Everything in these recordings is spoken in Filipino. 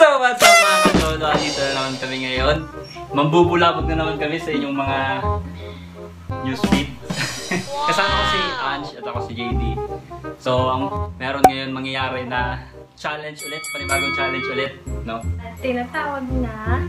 So what's up mga Anadodo, dito na naman kami ngayon. Mambubulabog na naman kami sa inyong mga newsfeed. Kasama ko si ANJ at ako si JD. So meron ngayon mangyayari na challenge ulit, panibagong challenge ulit, no? Tinatawag na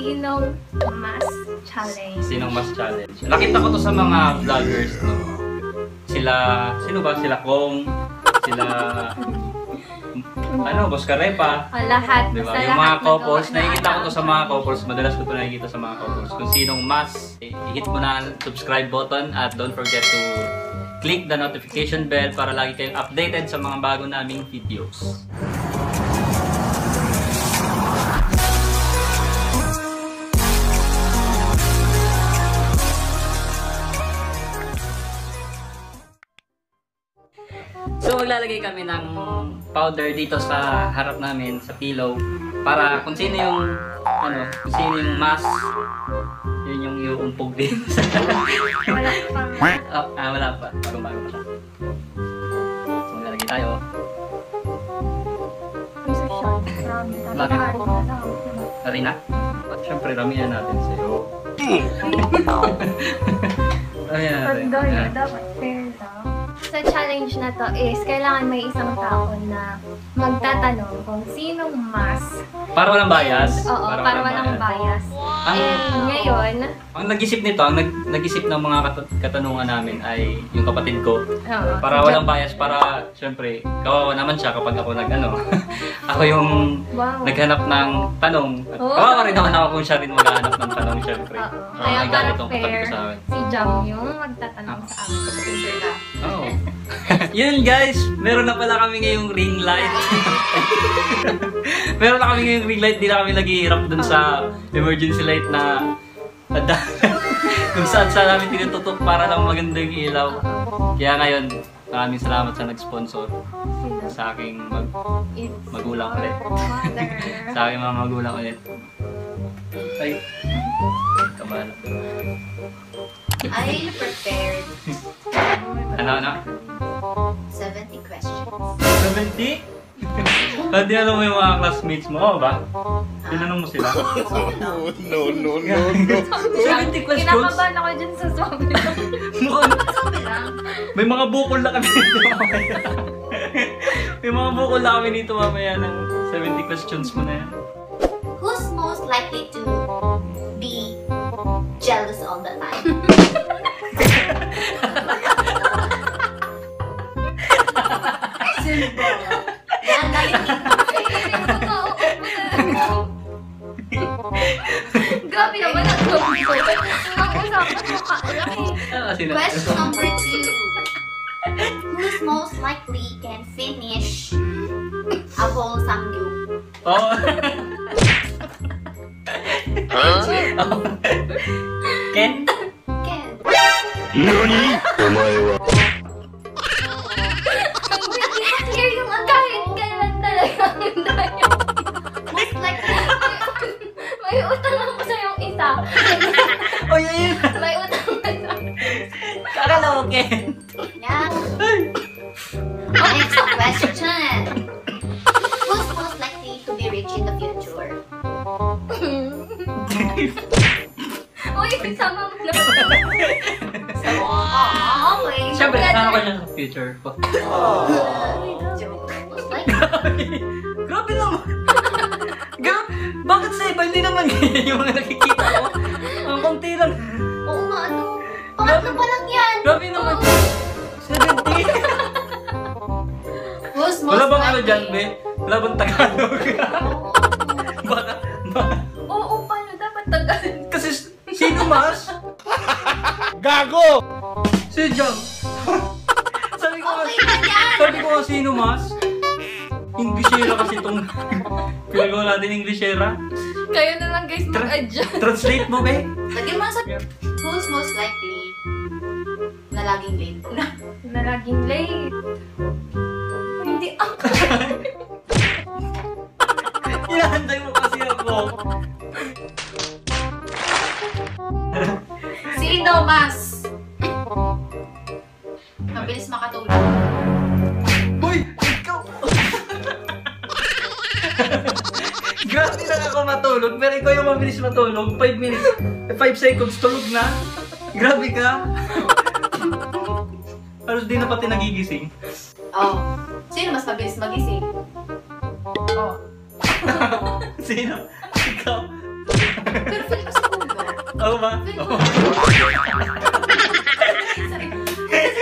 Sinong Mas Challenge. Sinong Mas Challenge. Nakita ko to sa mga vloggers, no? Sila Kong, sila... ano, Boscarepa. O lahat. Diba? Yung mga couples, nakikita ko to sa mga couples. Madalas ko to nakikita sa mga couples. Kung sinong mas, i-hit mo na ang subscribe button at don't forget to click the notification bell para lagi kayong updated sa mga bago naming videos. So maglalagay kami ng powder dito sa harap namin, sa pillow, para kung sino yung ano, kung sino yung mas, yun yung iuumpog din. Wala pa. Oh, wala pa. Bago pa. So maglalagay tayo. Bakit? Nari na? At syempre ramihan natin sa'yo. Ramihan natin. Doon dapat fair lang. Sa challenge na to is, kailangan may isang tao na magtatanong kung sinong mas. Para walang bias. And, oo, para walang bias. Wow. And ngayon... Ang nag-isip nito, ang nag-isip ng mga katanungan namin ay yung kapatid ko. Oo, para walang bias, para syempre, kawawa naman siya kapag ako ako yung naghanap ng tanong. At kawawa rin naman ako kung siya rin maghanap ng tanong, syempre. Kaya para fair, si Jam yung magtatanong sa amin. Oo. Yun guys, meron na pala kami ngayong ring light. Meron na kami ngayong ring light, di na kami naghihirap dun sa emergency light na kung saan saan namin tinututok para lang maganda yung ilaw. Kaya ngayon, maraming salamat sa nag-sponsor sa aking magulang ulit. Sa aking mga magulang ulit. Ay, kamala. Are you prepared? Ano? 70 questions. 70? Pati alam mo yung mga classmates mo, ba? Tinanong mo sila. No. 70 questions? Kinakabahan ako dyan sa sobe. Sobe lang. May mga bukol na kami dito mamaya. May mga bukol na kami dito mamaya ng 70 questions mo na yan. Who's most likely to be jealous all the time? Simple. Yan lang yung grabe naman ang usapan mo kaalam eh. Question number 2. Who's most likely can finish a whole samgyup? Oh. Ken? Nani? Omae wa next question. Who's most likely to be rich in the future? Uy, sama mo na. Siyempre, kasama ko niya sa future. Joke. Grabe naman. Bakit sa iba? Hindi naman ganyan yung mga nakikita ko. Ang konti lang. Oo nga, ano? Pangatlo pa lang yan. Grabe naman. 70? Wala bang ano dyan, be? Wala bang Tagalog? Oo, paano dapat Tagalog? Kasi sino mas? Gago! Si John! Sabi ko sino mas? Inglesera kasi itong pinagawa natin Inglesera. Kayo na lang guys mag-adjust. Translate mo, be? Lagyan mo sa who's most likely na laging late. Na laging late. Hindi ako. Inaantay mo kasi ako. Sino mas? Mabilis makatulog. Uy! Ikaw! Hindi lang ako matulog, pero ikaw yung mabilis matulog. 5 minutes, 5 seconds, tulog na. Grabe ka. Pero di na pati nagigising. Oh. Sino mas mabilis magising? Oh. Sino? Ikaw? Pero feeling ko segundo. Oo ba? Oo. Sorry.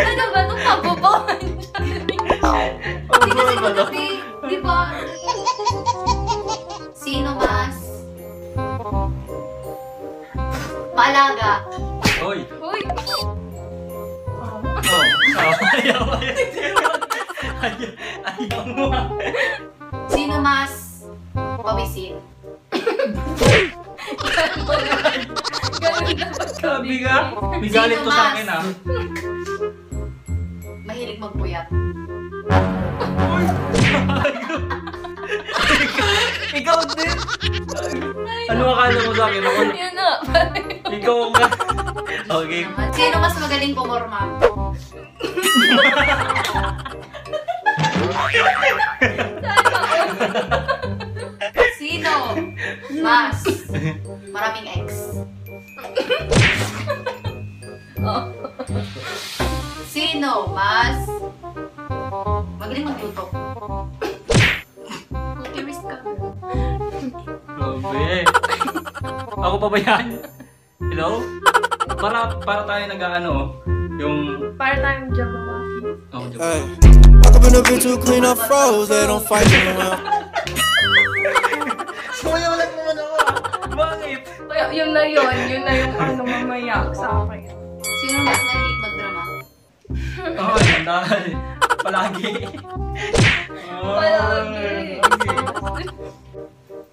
Ano ba itong pagbobohan? Hindi kasi magkabi. Di ba? Sino mas? Maalaga. Uy. Uy. Oh, ayaw mo. Sino mas pawisin? Gabi ka? May galit to sa akin ah. Mahilig magpuyat. Ikaw din? Ano akala mo sa akin? Yun na. Ikaw nga. Okay. Sino mas magaling pumorma? Sino mas maraming ex? Sino mas magaling magluto? Kulturist ka. Grabe. Ako pa ba yan? Hello? Para tayo nag-ano, yung... Para tayong Jabberwocky. Oo, Jabberwocky. Bakit ba na bitch clean up froze, they don't fight me around. Sumayaw lang naman ako ah. Bakit? Yun na yun, yun na yung ano mamaya sa akin. Sino mas mahilig magdrama? Oo, yun dahil. Palagi. Palagi.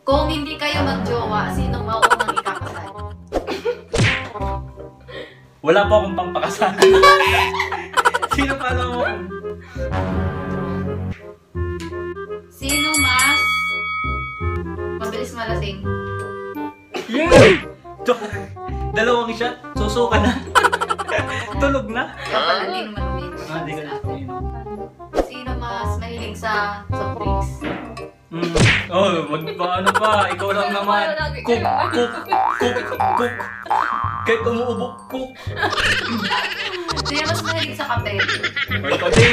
Kung hindi kayo mag-jowa, sinong maunang ikakasal? Wala po akong pangpakasal. Sino pa alam mo? Sino mas mabilis malasing? Yeah! Dalawang shot, susuka na. Tulog na. Kapag hindi naman umiinom. Ah, hindi ka na umiinom. Sino mas mahilig sa soft drinks? Oh, magpaano pa? Ikaw lang naman. Cook, cook, cook, cook. Kahit umuubok, cook. Sino mas mahilig sa kape? Ay, kape.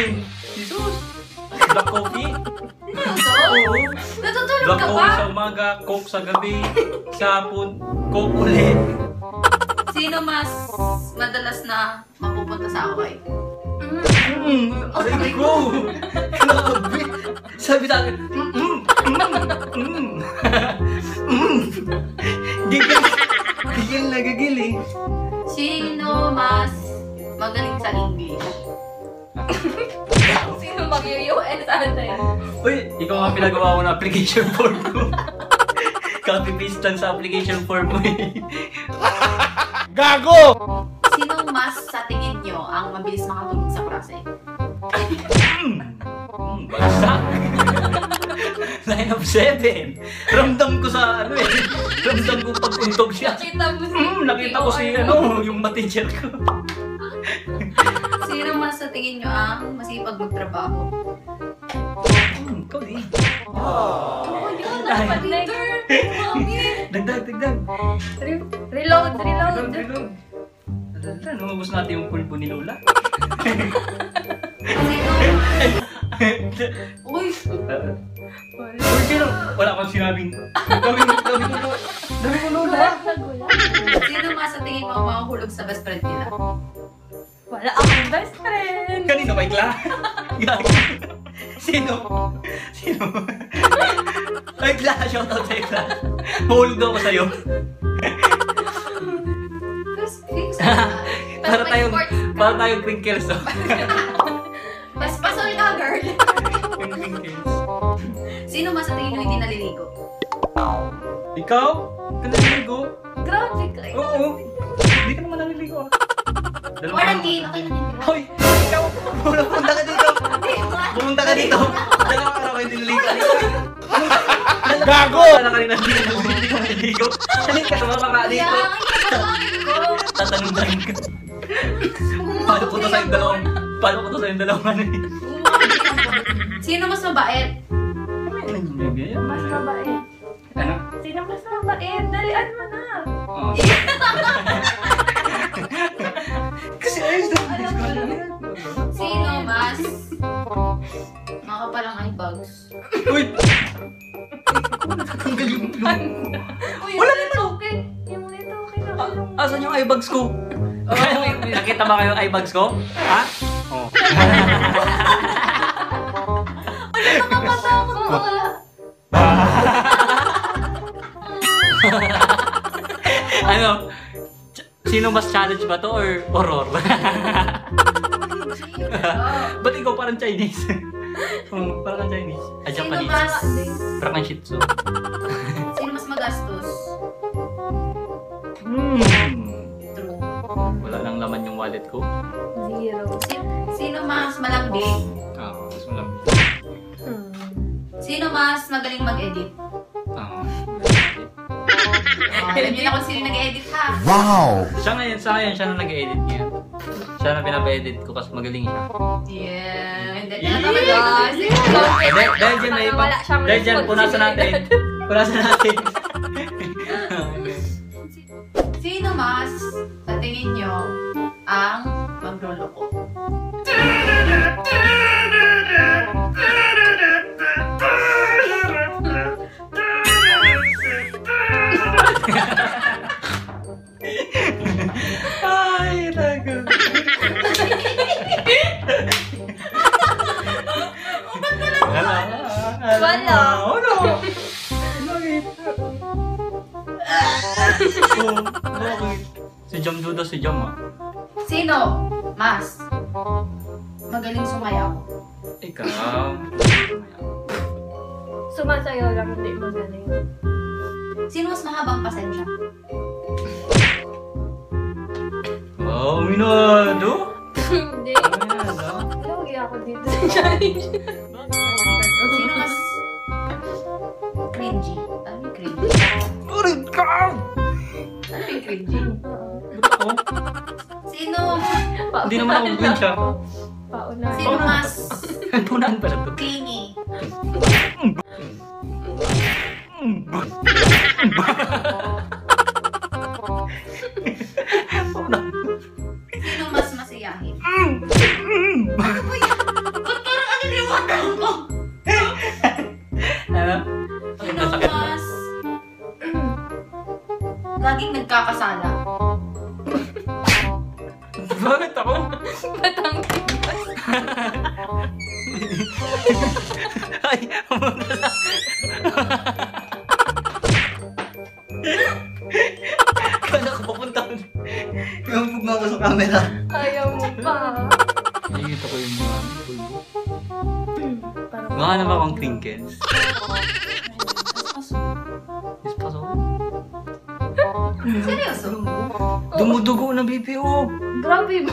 Jesus. Black coffee. Oo. Natutulog ka ba? Black coffee sa umaga, coke sa gabi, sa hapon, coke ulit. Sino mas madalas na mapupunta sa away? Aray ko! Grabe! Sabi sa akin, Gigil! Gigil na gigil eh. Sino mas magaling sa English? Sino mag-US natin? Uy, ikaw nga pinagawa ko ng application form ko. Copy-paste lang sa application form mo eh. Gago! Sinong mas sa tingin nyo ang mabilis makatulog sa klase? Bagsak! 9 of 7! Ramdam ko sa ano eh. Ramdam ko pagpuntog siya. Nakita mo siya. Nakita ko siya yung ma-teacher ko. Sino mas sa tingin nyo ang masipag magtrabaho? Ikaw eh. Oo, yun. Nakapag-leader. Dagdag. Reload. Nangubos natin yung pulpo ni Lola. Uy! Uy, sino? Wala akong sinabing. Dami ko Lola! Sino nga sa tingin mo makahulog sa best friend nila? Wala akong best friend! Kanino ba ikla? Sino? Ay, Ikla! Shoutout sa Ikla! Mahulog daw ko sa'yo. Para tayong crinkles, oh. Mas pasol ka, girl. Crinkles. Sino mas sa tingin nyo hindi naliligo? Ikaw? Ka naliligo? Grabe ka. Oo. Hindi ka naman naliligo, ah. Quarantine. Okay na dito. Hoy! Ikaw! Pumunta ka dito! Pumunta ka dito! Dalawang araw kayo nililigo. Gago! Wala ka rin naliligo. Salit ka naman baka dito. Tatanungin ka. Paano ko to sa yung dalawang eh? Sino mas mabait? Mas mabait. Ano? Sinamasambain dalian mo na. Kasi ayos na. Sino mas makapalang ay bugs? Uy! Ang galing mo. Wala naman! Yung nito, okay na. Asan yung eye bags ko? Nakita ba kayo eye bags ko? Ha? Oo. Wala nakakatakot mo ka. Ano? Sino mas challenge ba to or horror? Ba't ikaw parang Chinese? Parang Chinese. A Japanese. Parang Shih Tzu. Sino mas magastos? True. Wala lang laman yung wallet ko. Zero. Sino mas malambing? Oo, mas malambing. Sino mas magaling mag-edit? Alam niyo na kung sino nag-edit ha? Wow! Siya ngayon, sa akin, siya na nag-edit niya. Siya na pinapa-edit ko kasi magaling siya. Yeah! And then, dahil dyan na ipa... Dahil dyan, punasan natin. Punasan natin. Sino mas, sa tingin niyo, ang magloloko? Ay, lagot. Ubat na lang wala. Wala. Ano? Bakit? Bakit? Si Jam Duda, si Jam ah. Sino? Mas. Magaling sumayaw. Ikaw. Sumasayaw lang, hindi magaling. Sino mas mahabang pasensya? Oh, Minado? Hindi. Lagi ako dito sa challenge. Sino mas cringy? Ano yung cringy? Urig ka! Ano yung cringy? Ba't ako? Sino? Hindi naman ako cringe ha. Paunahan. Sino mas? Paunahan pala ito. Clingy. Sino mas masiyahin? Ba't parang aniliwagan ko? Ano? Sino mas laging nagkakasala? Bakit ako? Ba't ang kagpas? Ay, magkasala. Kala ko papunta ko. Kampug nga ako sa camera. Ayaw mo pa. Nakikita ko yung mga pulbo. Mga na ba akong crinkles? Ispaso. Seryoso? Dumudugo na, baby, oh. Grabe ba?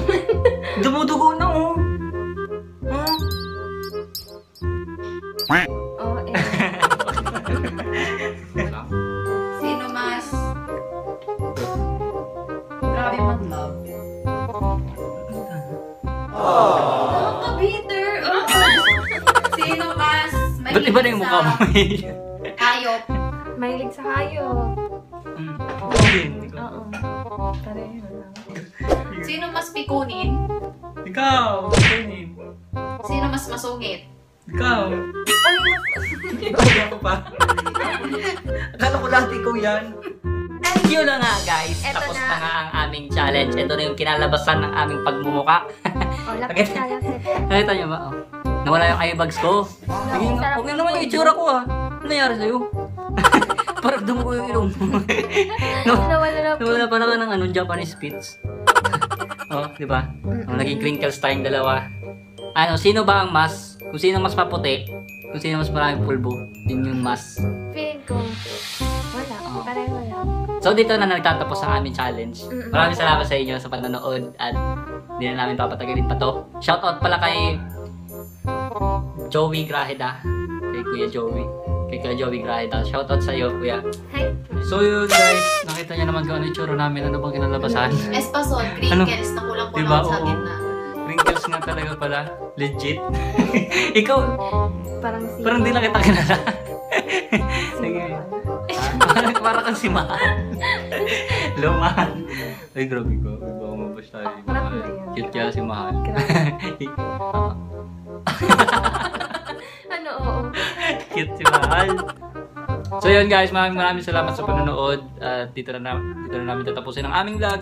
Dumudugo na, oh. Oh, eh. Grabe mag-love. Nakaka-bitter! Sino mas mahilig sa... Ba't iba na yung mukha mo? Hayop. Mahilig sa hayop. Oo. Pareho lang. Sino mas pikunin? Ikaw! Pikunin. Sino mas masungit? Ikaw! Ano mas masungit? Kaya ko pa. Akala ko lahat ikaw yan. Thank you na nga guys, eto tapos na nga ang aming challenge. Ito na yung kinalabasan ng aming pagmumuka. Oh, lakit na lang. Nakita niyo ba? Oh. Nawala yung eyebags ko. Huwag na naman yung itsura ko ah. Ano nangyari sa'yo? Parang dumuko yung ilong mo. Nawala pa naman ng Japanese Spitz. Oh, di ba? Naging crinkles tayong dalawa. Ano, sino ba ang mas? Kung sino mas maputi? Kung sino mas maraming pulbo? Yun yung mas. Feeling ko. Wala. Pareho lang. So, dito na nagtatapos ang aming challenge. Maraming salamat sa inyo sa panonood at hindi na namin papatagalin pa to. Shoutout pala kay Joey Grahida. Kay Kuya Joey. Kay Kuya Joey Grahida. Shoutout sa iyo, Kuya. Hi. So, yun guys. Nakita niyo naman kung ano yung tsuro namin. Ano bang kinalabasan? Espasol. Crinkles na kulang-kulang diba? Sa akin na. Crinkles na talaga pala. Legit. Ikaw. Parang di lang kita kinala. Sige. Para kang si Mahan. Lo Mahan. Ay, grabe ko. Baka mabas tayo. Cute kaya si Mahan. Ano, oo. Cute si Mahan. So yun guys, maraming salamat sa panonood. Dito na namin tatapusin ang aming vlog.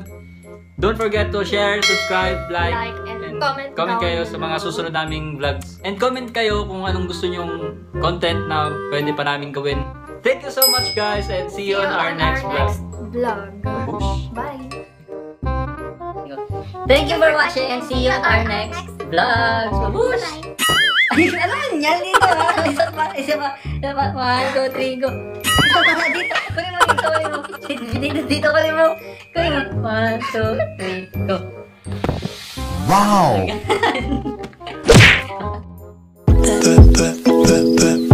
Don't forget to share, subscribe, like and comment kayo sa mga susunod naming vlogs. And comment kayo kung anong gusto nyong content na pwede pa namin gawin. Thank you so much guys and see you on our next vlog. Bye! Thank you for watching and see you on our next vlog. Ano yan dito ha? Isa pa. 1, 2, 3, go. Dito, dito kunin mo. 1, 2, 3, go. Wow!